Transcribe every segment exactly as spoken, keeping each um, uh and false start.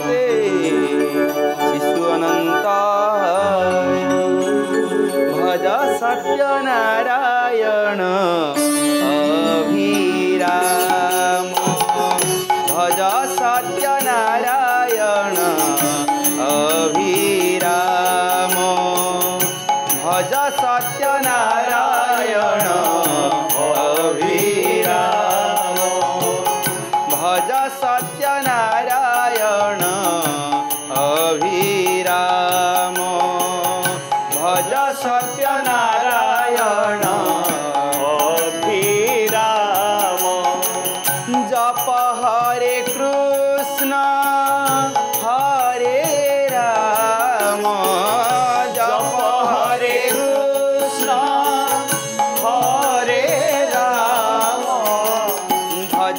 जगते शिशु अनंताय भज सत्यनारायण अभिराम भज सत्यनारायण अभिराम भज सत्यनारायण अभिराम भज सत्यनारायण अभिराम भज सत्यनारायण अभिराम जप हरे कृष्ण हरे राम जप हरे कृष्ण हरे राम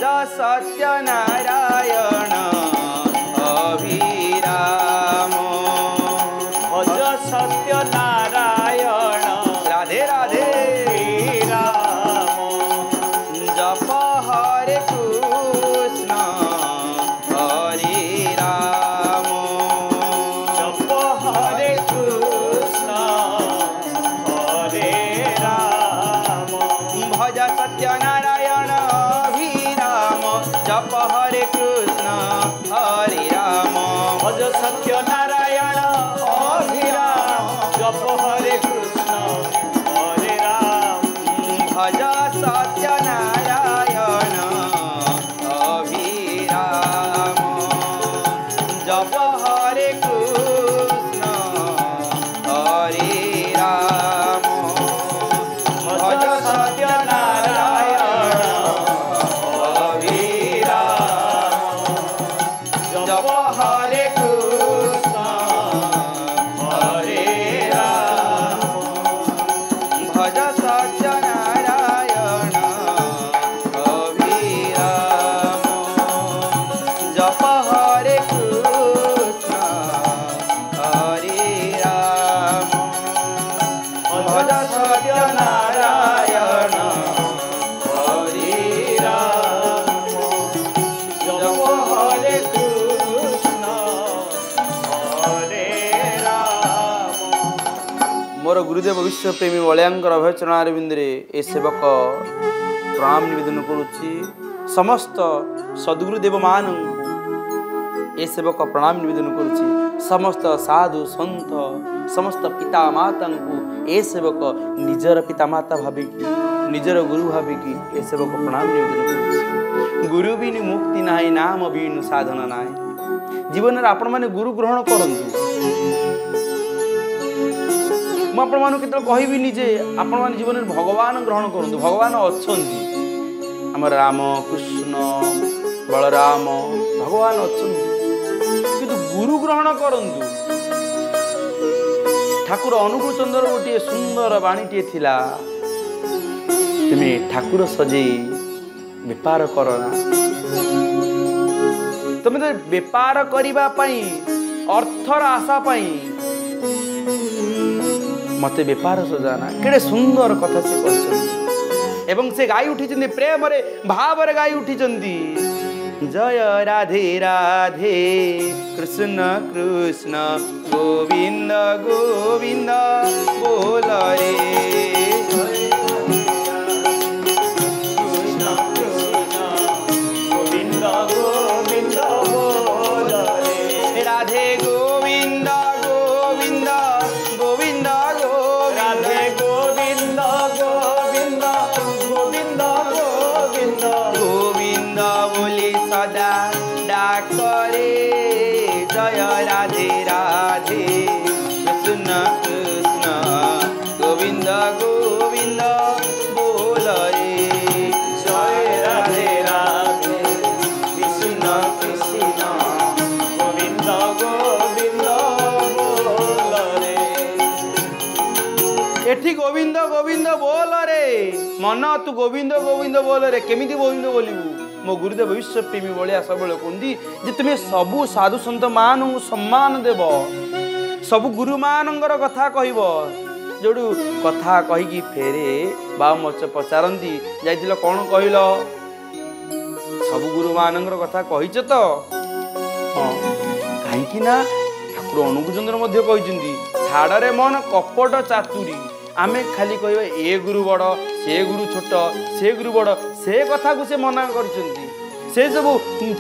भज सत्यनारायण अभिराम भज सत्यनारायण राधे राधे राम जप हरे कृष्ण हरे राम जप हरे कृष्ण हरे राम भज सत्यनारायण अभिराम जप हरे कृष्ण हरे राम भज सत्यनारायण अभिराम जप हरे कृष्ण हरे राम भज सत्यनारायण अभिराम जप हरे कृष्ण हरे राम भज सत्यनारायण अभिराम जप हरे कृष्ण हरे राम भज सत्यनारायण अभिराम जप हरे कृष्ण हरे राम भज सत्यनारायण हरे राम जप हरे कृष्ण हरे राम मोर गुरुदेव विश्व प्रेमी बलियांकर अभयचरणार बिंदरे ए सेवक प्रणाम निवेदन करुच्ची समस्त सद्गुरुदेव मान ए सेवक प्रणाम निवेदन करुच्ची समस्त साधु संत समस्त पिता माता को ए सेवक निजर पिता माता भाविकी निजर गुरु भाविकी ए सेवक प्रणाम निवेदन करुच्ची गुरु बिनु मुक्ति नाई नाम बिनु साधना नाई जीवन रे आपण माने गुरु ग्रहण करंतु मु आपण मानू केतल कहिबी निजे आपण मान जीवन रे भगवान ग्रहण करंतु भगवान अच्छन्ति हमर राम कृष्ण बलराम भगवान अच्छन्ति किंतु गुरु ग्रहण करंतु ठाकुर अनुकूल चंद्र गोटे सुंदर वाणीटे थिला तुमे ठाकुर सजे व्यापार करना तुमे तो व्यापार करिबा पई अर्थर आशा पई मत बेपार सजाना केड़े सुंदर कथा से कहते एवं से गाई उठी प्रेम भाव गाई उठी जय राधे राधे कृष्ण कृष्ण गोविंद गोविंद बोल रे कृष्ण कृष्ण गोविंद गोविंद बोल रे राधे गोविंद गोविंद गोविंद जय राधे राधे कृष्ण कृष्ण गोविंद गोविंद बोल रे जय राधे राधे कृष्ण कृष्ण गोविंद गोविंद बोल रे एठी गोविंद गोविंद बोल रे मन तू गोविंद गोविंद बोल रे केमिति गोविंद बोलबू मो गुरुदेव विश्व प्रेमी भाया सब कहती जे तुम्हें सबू साधु सन्त मान सम्मान देव सबू गुरु मान कथा कह जो कथा कहीकि फेरे बा मच पचारती जाइल कौन कहल सब गुरु मान कथा कही तो हाँ कहीं ठाकुर अनुकूल मध्य कहते छाड़े मन कपट चातुरी आम खाली कह ए गुरु बड़ से गुरु छोट से गुरु बड़ से कथा को से मना करबू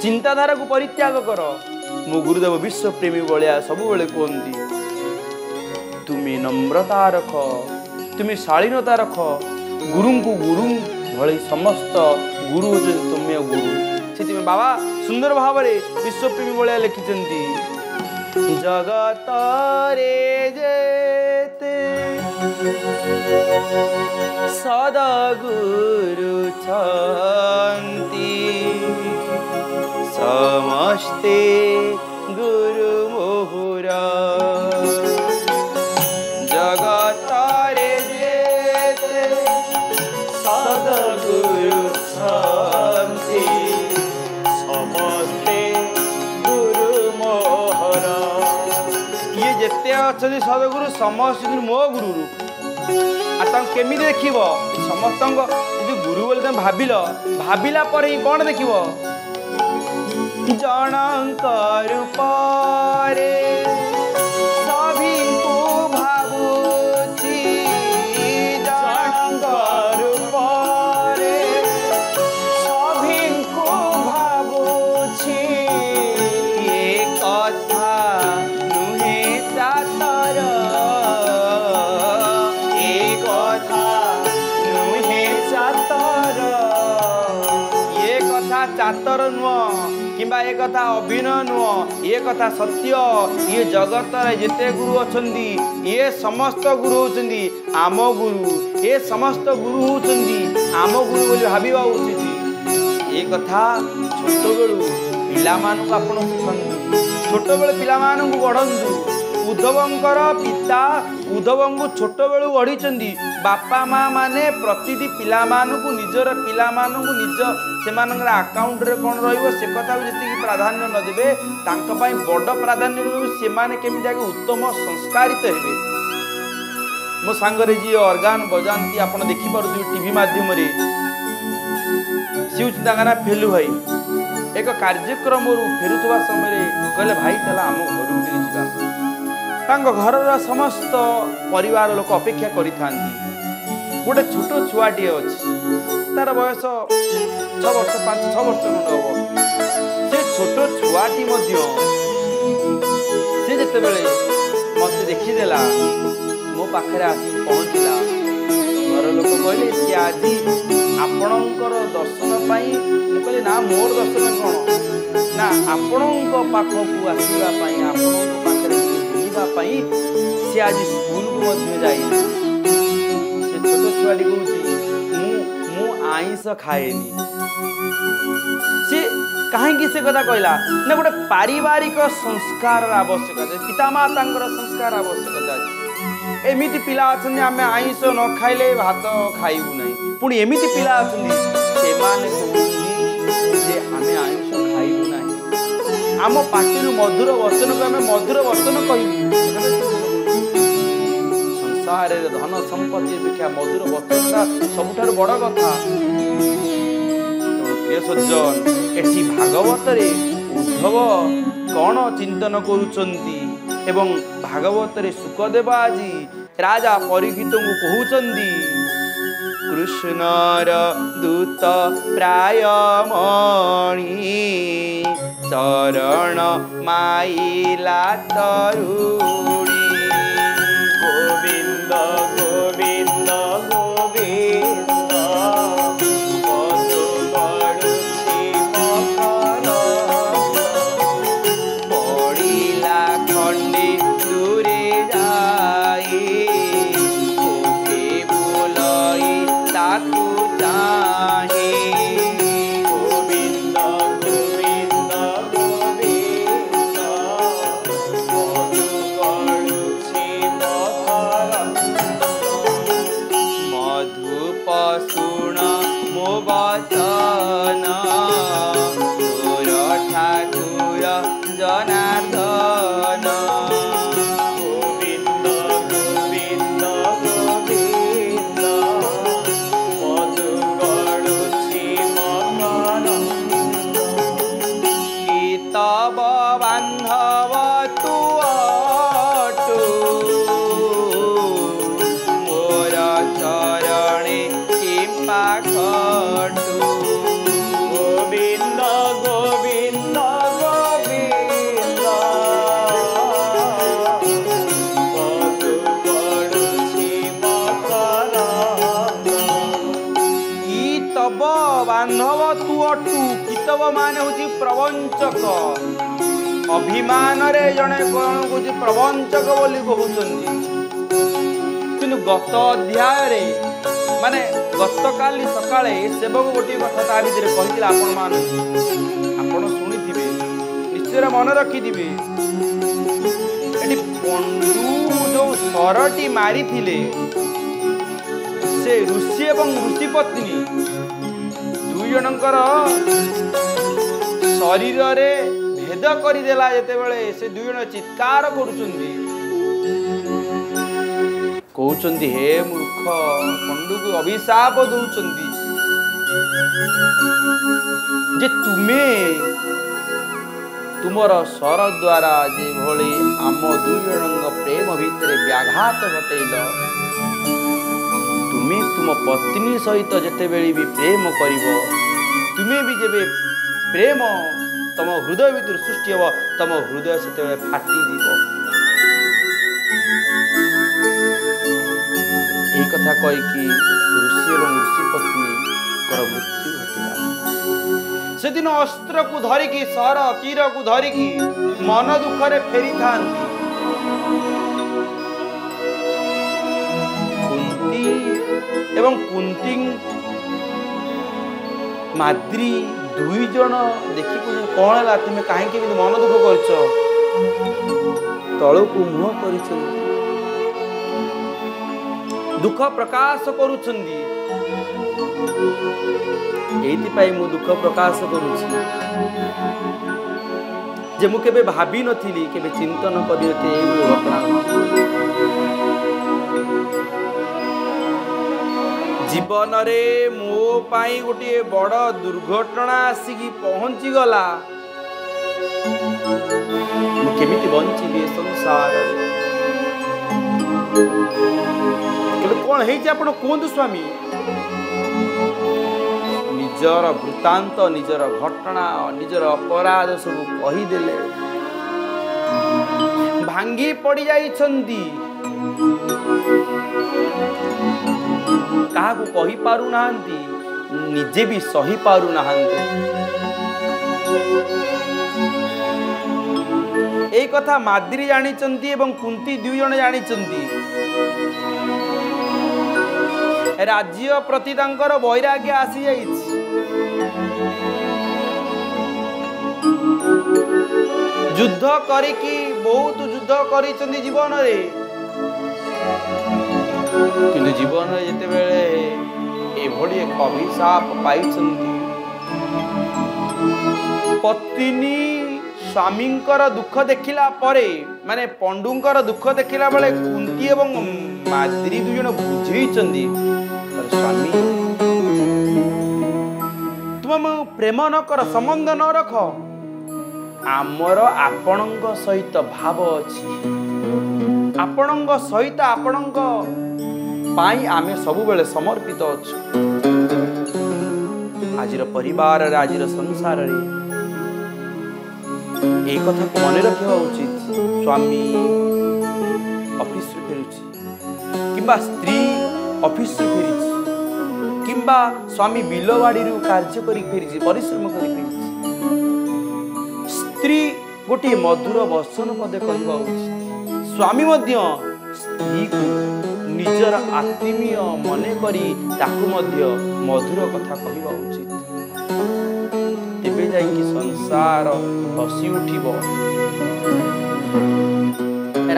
चिंताधारा को परित्याग कर मो गुरुदेव विश्वप्रेमी भाया सब बेले कहती तुम्हें नम्रता रख तुम्हें शालीनता रख गुरु को गुरु भले समस्त गुरु हो तुम्हें गुरु से बाबा सुंदर भाव विश्वप्रेमी भाया लिखिं जगत रे सदा गुरु छांति समस्ते गुरु मोहुरा सदगुरु समस्त मो गुरु केमी देख समस्त गुरु बोले तुम भाविल भाविला पर ही कौन देख चातर नुह कि अभिनय नुह ये कथा सत्य ये जगत जिते गुरु अच्छा ये समस्त गुरु होती आम गुरु ये समस्त गुरु होती आम गुरु बोली भावा उचित ये कथा छोट बेलू पा छोट बेलू पा गढ़ु उद्धवंकर पिता उद्धव को छोट बेलू गढ़ी बापा माँ माने प्रतिदि पिला मानू निजर पिला मानू निज से अकाउंट रे कौन रे कथा जी प्राधान्य न देवे तांका पाई बड़ प्राधान्य से केमी आगे उत्तम संस्कारित हे मो सांगरे जी अर्गान बजाती आप देखिपे टीवी माध्यम सी होना फेलु भाई एक कार्यक्रम रू फेर समय कहले भाई चला आम घर जावा घर समस्त परिवार लोक अपेक्षा करी गोटे छोट छुआटे अच्छी तार बयस छः वर्ष पाँच छः वर्ष खंड हम से छोट छुआटी से जिते बड़े मत देखीदेला मो पाखे आसिक पहुँचला घर लोक कहले कि आज आपणकर दर्शन पाई कहले ना मोर दर्शन कौन ना आपण पाखक आसवाई आपखे बुलवाई सी आज स्कूल को जाए छोटी मु आईस खाएनी सी कहीं से कदा कहला ना गोटे पारिवारिक संस्कार आवश्यकता पितामाता संस्कार आवश्यकता एमती पिला अच्छा आम आईस न खाइले भात खाइबू ना पुणी एमती पिला अच्छा से आम आईस खाइबू ना आम पार्टी मधुर वचन को आम मधुर वचन कहू धन संपत्ति अपेक्षा मधुर वस्तुता सब बड़ कथा सज्जन एटी भागवत रे उद्धव कौन चिंतन करुचंती एवं भागवत रे सुखदेव आज राजा परीक्षित को कहउचंती कृष्णर दूत प्राय मणि चरण माइला तरुणी गोविंद गोविंद पदु पड़ुछि मकर पड़िला खंडे दूरे जाई कोके बोलाई ताकु चाहे गोविंद गोविंद गोविंद टू कितव मान हूँ प्रवंचक अभिमान रे जड़े कौन को प्रवंचक बोली कहते कि गत अध्याय माने गत काली सकाले सेवक गोटे कथा ता भितर कही आपण मान आपण शुणी निश्चय मन रखिथे ये पंडू जो सरटी मारी थिले से ऋषि एवं ऋषि पत्नी दुई जनकर शरीर रे भेद करदेला जेतेबेले से दुई जन चित्कार करुचंदी कहउचंदी हे मूर्ख पंडू को अभिशाप दउचंदी जे तुमे तुमर स्वर द्वारा जे भली आम दुई जन प्रेम भितर व्याघात घटेल तुम्हें तुम पत्नी सहित जिते बेली भी प्रेम कर तुम्हें भी जब प्रेम तुम हृदय भर सृष्टि हे तुम हृदय से फाटीज यही कथा कहीकि ऋषि और ऋषि पत्नी मृत्यु से दिन अस्त्र को धरिकी सर तीर को धरिकी मन दुखरे फेरी था कुंती एवं कुंती माद्री दुई जन देखिक कौन है तुम्हें कहीं मन दुख कर तल को मुह कर दुख प्रकाश कर मु दुख प्रकाश जे मु केबे भाभी नथिली केबे चिंतन करी होते घटना जीवन रे मो पाई गोटे बड़ दुर्घटना आसिकी पहुंची गला मु केमिति बंचीबे संसार कौन है आपन कोंद स्वामी निजर वृत्तांत निजर घटना निजर अपराध सब कहीदेले भांगी पड़ी जाइछंदी काकू कही पारु नांती निजे भी सही पारु नांती ए कथा माद्री जानिछंती एवं कुंती दुई जण जानिछंती राज्य प्रति तांकर वैराग्य आसी जाइछ युद्ध करिकी बहुत युद्ध करिसंदी जीवन रे किंतु जीवन रे जते बेले ए भोली एक अभिशाप पाइसंदी पत्नी स्वामींकर दुख देखिला परे माने पंडुंकर दुख देखिला बेले कुंती एवं माद्री दुजण बुझिसंदी स्वामी तुम प्रेम न कर संबंध न रख आमर आपणंग सहित भाव अछि आपणंग सहित आपणंग पाई आमे सबु बेले समर्पित अछि आजिर परिवार रे आजिर संसार रे ए कथा को मन रखिबा उचित स्वामी ऑफिस रे फेरुछि किबा स्त्री ऑफिस रे फेरुछि किबा स्वामी बिलोवाड़ी रे कार्य करि फेरुछि परिश्रम करि फेरुछि स्त्री गोटे मधुर वसन पदे कहवा उचित स्वामी मध्य स्त्री को निजर आत्मीय मने करी ताकु मध्य मधुर कथा कहवा उचित तेबे जाई कि संसार हसी उठिबो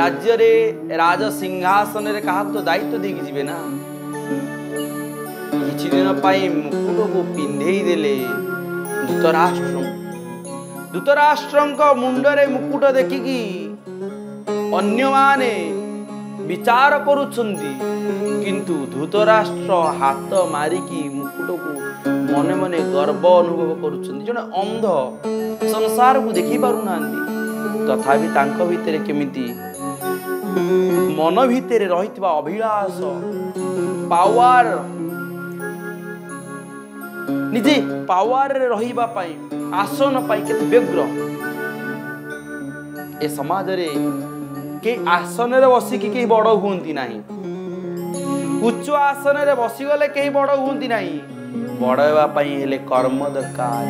राज्य रे राज सिंहासन रे काहक तो दायित्व देगी जिवे ना किछि दिन पाई मुकुट को पिंधेई देले धृतराष्ट्र धृतराष्ट्र मुंडरे मुकुट देखिकी अन्य माने विचार करुछंदी किंतु धृतराष्ट्र हाथ मारिकी मुकुट को मने मने गर्व अनुभव करुछंदी जने अंध संसार को देखि पारु नांदी तथापि तांको भितरे केमिति मन भितरे रहितबा अभिलाष पावर निजे पावर रे रहिबा पाई आसन पाई केते व्यग्र ए समाज रे के आसन रे बसी की के बड़ हुंती नाही उच्च आसन रे बसी गले के बड़ हुंती नाही बड़ हेले कर्म दरकार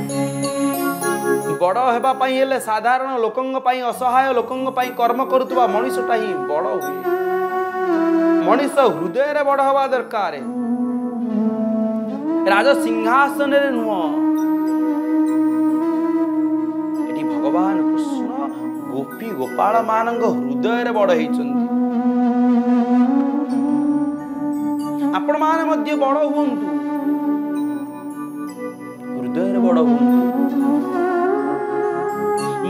बड़ हेबाई हेले साधारण लोकंग पाई असहाय लोकंग पाई कर्म करुवा मनीषटा ही बड़ हुए मनीष हृदय बड़ हवा दरकार राज सिंहासन नुह भगवान कृष्ण गोपी गोपाल मान हृदय बड़ आपण माने बड़ हूं हृदय बड़ हूं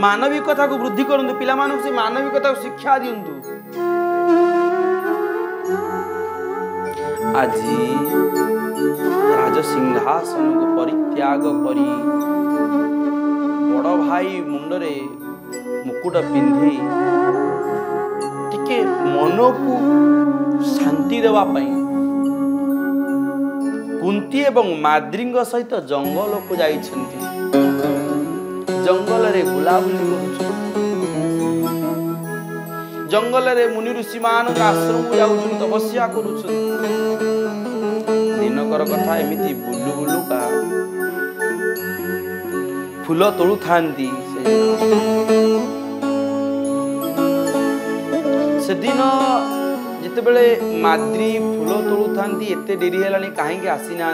मानविकता को वृद्धि करूँ पिला मानव से मानविकता को शिक्षा दिंतु आज राज सिंहासन को परित्याग करी बड़ भाई मुंडरे मुकुट पिंधि टिके मन को शांति देवाई कुंती एवं माद्रींग सहित जंगल को जा जंगल रे बुलाबुली जंगल रे मुनि ऋषि मान आश्रम को जाऊँ तपस्या करुच दिनकर कथा एमती बुलू बुलू का फूल तोलू था सेदिन जिते माद्री फूल तोलू था एते डेरी है कहीं आसी ना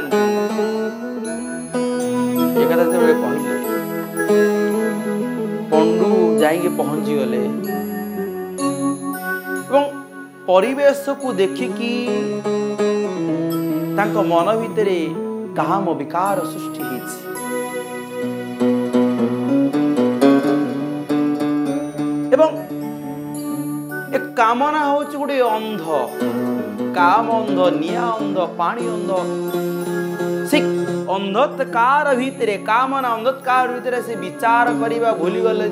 कथा से कहले पंडू जाके पहुंची गले परिवेश को देखिकी मन भितर काम विकार सृष्टि होती कामना हूँ गोटे अंध काम अंध निया अंध पानी अंध से अंधत्कार भितर कामना अंधत्कार भितर से विचार करवा भूली गले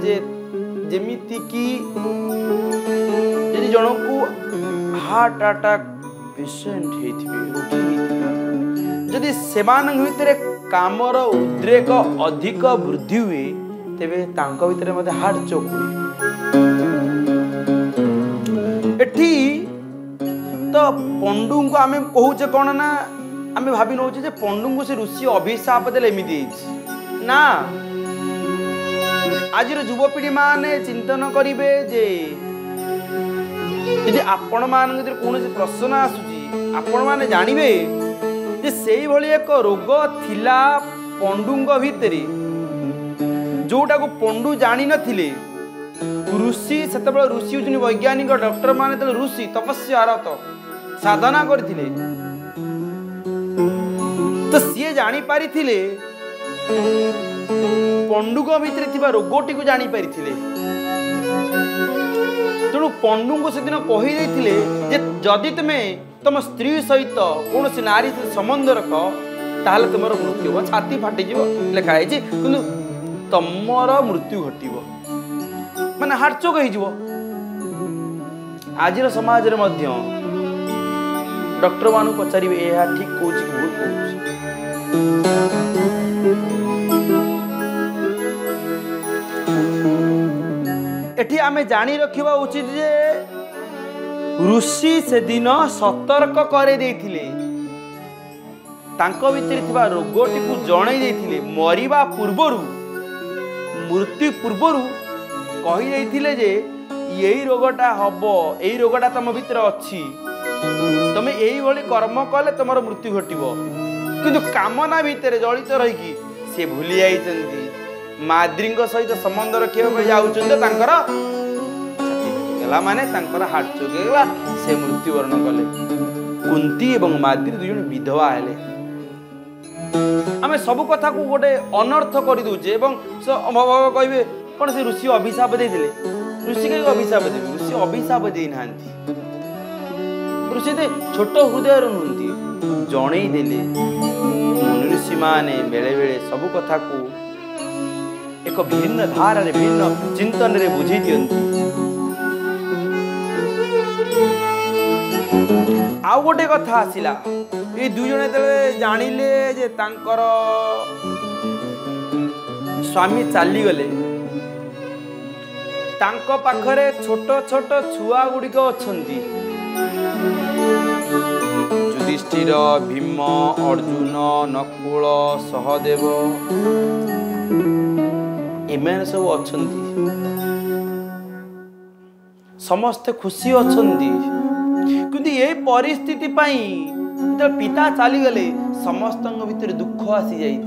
जमीती कि जदि जन को हार्ट अटैक पेसेंट होते जदि से भितर कामर उद्रेक अधिक वृद्धि हुए तेरे भितर मत हार्ट चोक हुए तो पंडू को आम कहचे कौन ना आम भाव नौ पंडू को से ऋषि अभिशाप देमती ना आज युवपीढ़ी माने चिंतन करेंगे जे यदि आपण मान कौन प्रश्न आसूची आपण माने जानवे से एक रोग थिला पंडू भितरी जोटा को पंडू जानी नथिले ऋषि से ऋषि हूँ वैज्ञानिक डॉक्टर मान ऋषि तपस्यारत साधना करथिले तो सी जानी पारी थिले पंडुक भितर थिबा रोगटी को जानी पारी थिले तेणु पंडू को से दिन कही देथिले जे जदि तुमे तुम स्त्री सहित कौन सी नारी संबंध रख ताले तुम मृत्यु हो छाती फाटिजिवो लिखाई किंतु तुमर मृत्यु घटिवो माने हार्ट चोक हो आज समाज रे डॉक्टर मानू पचारे यह ठीक कौच कि भूल कौच एठी आमे जानी रखिबा उचित जे ऋषि से दिन सतर्क करे देथिले तांको भीतर थिबा रोगटी को जणाई देथिले मरिबा पूर्वरु मृत्यु पूर्वरु कहि देथिले जे यही रोगटा हब यही रोगटा तुम भीतर अच्छी तुम यही कर्म कले तुम मृत्यु घटो किंतु कामना भीतर जड़ित रही सी भूली जाती माद्री सहित संबंध रखा जाऊला माने हार्ट चोक होगा से मृत्युवरण कले कुंती एवं माद्री दुजन विधवा हेले आम सब कथा को गोटे अनर्थ कर दूचे कहे कौन से ऋषि अभिशाप देले ऋषि कहीं अभिशाप देवी ऋषि अभिशाप देना ऋषि छोट हृदय नुहति जनईदेले मुनि ऋषि माने बेले बेले सब कथा को एक भिन्न धारा भिन्न चिंतन रे बुझी दिखती आउ गोटे कथा आसला ये दुईज जानिले जे तांकर स्वामी चली गले तांको पाखरे छोट छोट छुआ गुड़िक अच्छा युधिष्ठिर काशीर भीम अर्जुन नकुल सहदेव एम सब अच्छा समस्ते खुशी अच्छा कि ये परिस्थिति पिता चलीगले समस्त भितर दुख आसी जाइए।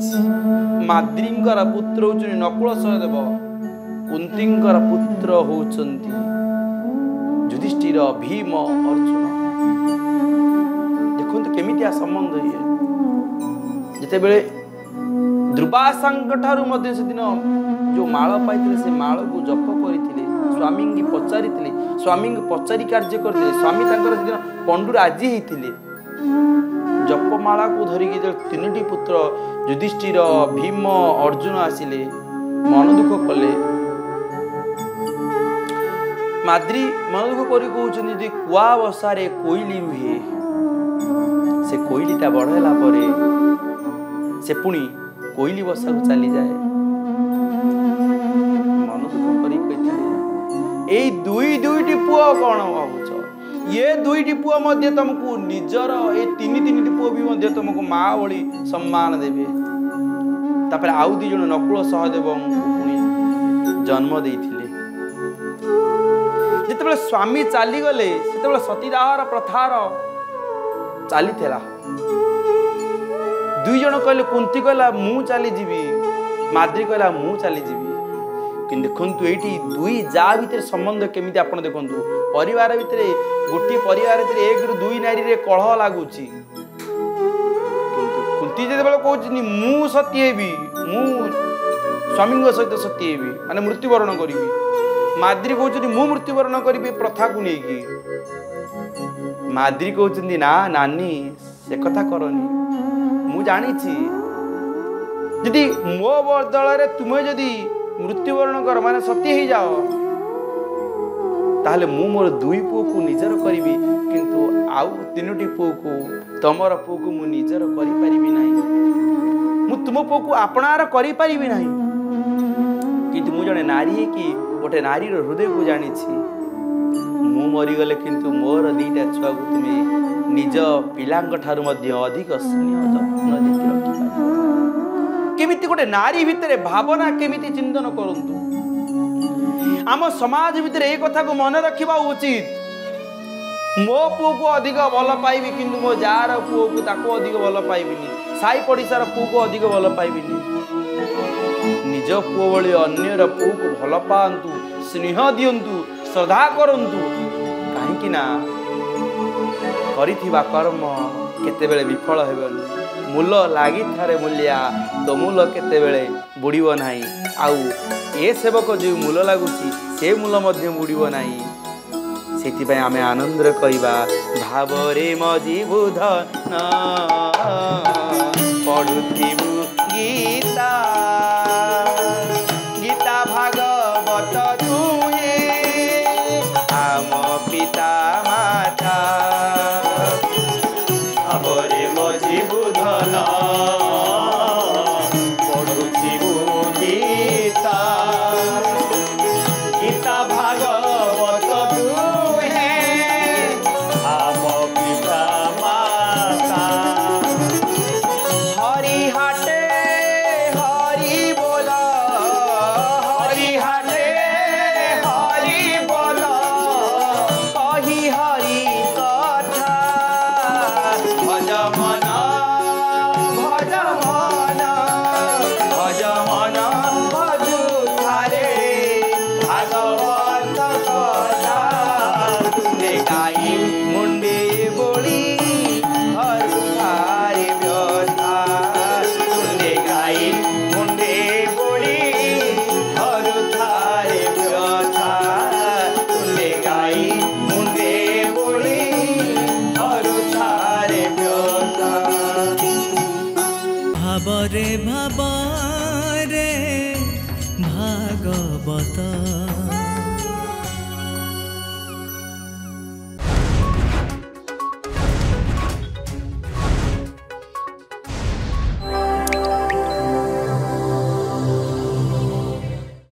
माद्री पुत्र हूँ नकुल सहदेव, कुंती पुत्र हूँ युधिष्ठिर भीम अर्जुन। देखते केमितिया संबंध ये जिते बेले दुर्वासा सेदिन जो माल पाई से माल को जप करते स्वामी की पचारि स्वामी की पचारि कार्य करते स्वामी से पंडु राजी होते जपमाला को धरिकी तीन टी पुत्र युधिष्ठिर भीम अर्जुन आसिले मन दुख कले। माद्री मन दुख कर कहते कुआ बसारे कोईली रुहे से कोईलीटा बड़ा से पुणी कोईली बसा को चली जाए। मन दुख कर पुआ कौन भाव ये दुईटी पुआ तुमको निजर ये तीन तीन पुआ भी तुमको माँ भाई सम्मान देवे। तापर आउ दु जन नकुल सहदेव जन्म दे जिते स्वामी चलीगले से सतीदाहर प्रथार चाली थेला। दुई जन कहले कुंती कहला मु चली जीवी, माद्री कहला मु चली जीवी। कि देखु ये दुई जा भीतर संबंध केमी आप देखु परिवार भितर गोटे परिवार भितर एक रु दुई नारी रे कलह लगुच। कुंती जो कहती मु सती हेबी मु स्वामी सहित सती हेबी माने मृत्युवरण करी। माद्री कहते मु मृत्युवरण करी प्रथा को लेकिन माद्री कहते ना नानी से कथा करनी मु जानी जी मो बदल तुम्हें जदि मृत्युवरण कर माने सती ही जाओ ताहले मु मोर दुई पु को निजर करी किंतु आउ तीनो पु को तमर पु को मु निजर करी ना मु तुम पु को आपणार करी पारिबी ना किंतु मु जने नारी कि गोटे नारी रो हृदय को जानी मु मरीगले किंतु मोर दीटा छुआ को तुम्हें निज पिलांग ठारू मध्य अधिक स्नेह जत्न देखि रखिबा केमिति गोटे नारी भितरे भावना केमिति चिंतन करंतु। आम समाज भितरे ए कथा को मन रखिबा उचित मो पु को अधिक भल पाइबी किंतु मो जार पु को ताको अधिक भल पाइबिनी, साई पड़िसार पु को अधिक भल पाइबिनी। निज पु भली अन्यर पु को भल पांतु, स्नेह दियंतु, श्रद्धा करंतु। कहीं ना करिथिबा कर्म केतेबेले विफल हेबनि, मूल लागि थारे मूल्या तो मूल केतेबेले बुड़ीबो नाही। आउ ए सेवक जो मूल लागुची से मूल मध्ये बुड़ीबो नाही। सेति पय आमे आनंद करिबा भावरे मजीबु धन पढुथिबु गीता गीता भागवत तुहे आम पिता माता अबरे मजीबु धन पढुथिबु गीता गीता भागवत तुहे आम पिता माता हरि हाटे हरि बोल हरि हाटे हरि बोल कही हरि कथा भज मन भज मन भज मन भजु थारे भागवत कथा तुने गाई मुंडे बोली हरु थारे व्यथा तुने गाई मुंडे बोली हरु थारे व्यथा तुने गाई मुंडे बोली हरु थारे व्यथा भावरे भावरे भागवत।